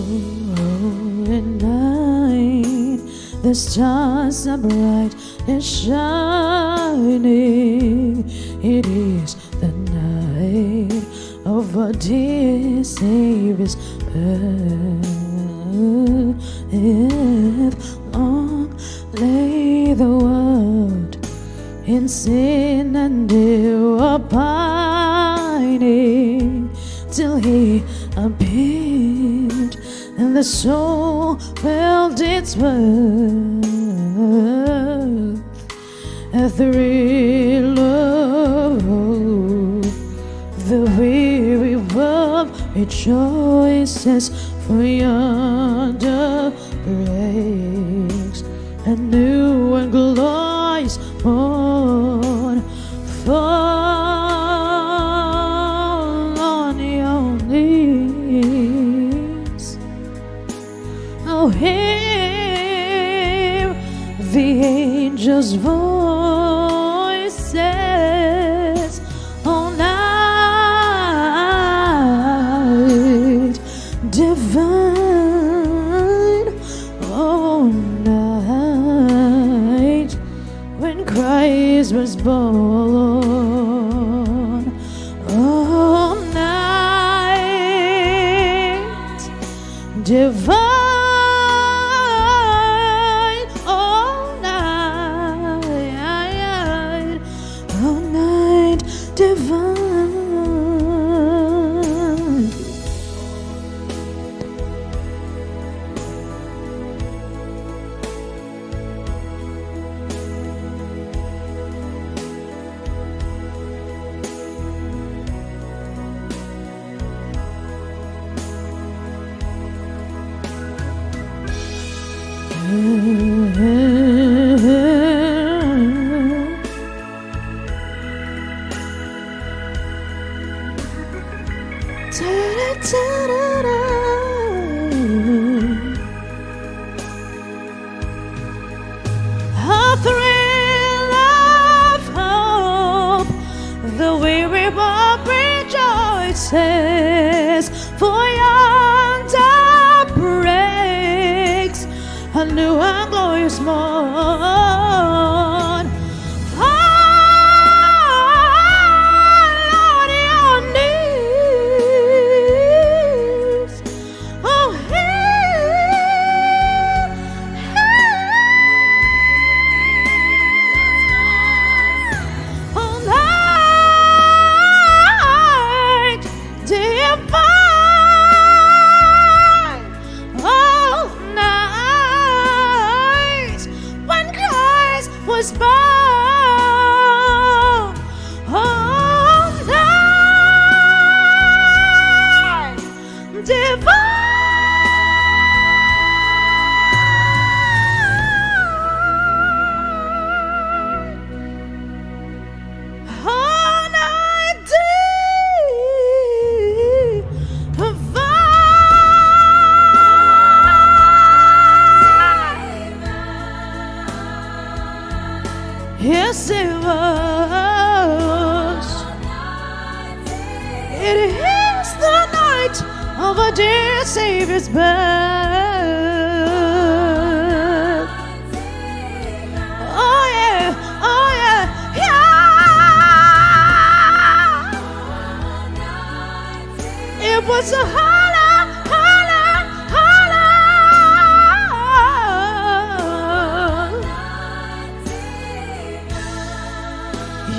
holy night, the stars are bright and shining. It is the night of our dear Savior's birth. Long lay the world in sin and ill abiding, till He appeared and the soul felt its worth. A thrill of hope, the weary world rejoices, for yonder breaks a new and glorious morn. Fall on your knees, oh, hear the angels' voices all night, divine, oh night, when Christ was born. Oh night, divine, divine. A thrill of hope, the weary world rejoices, for yonder breaks a new and glorious morn. Yes, it was. It is the night of our dear Savior's birth. Oh yeah, oh yeah, yeah. It was a holy, holy, holy.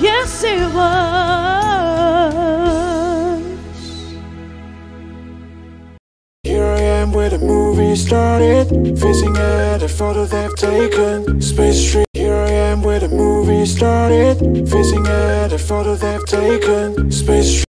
Yes, it was. Here I am where the movie started, facing at a photo they've taken. Space Street. Here I am where the movie started, facing at a photo they've taken. Space Street.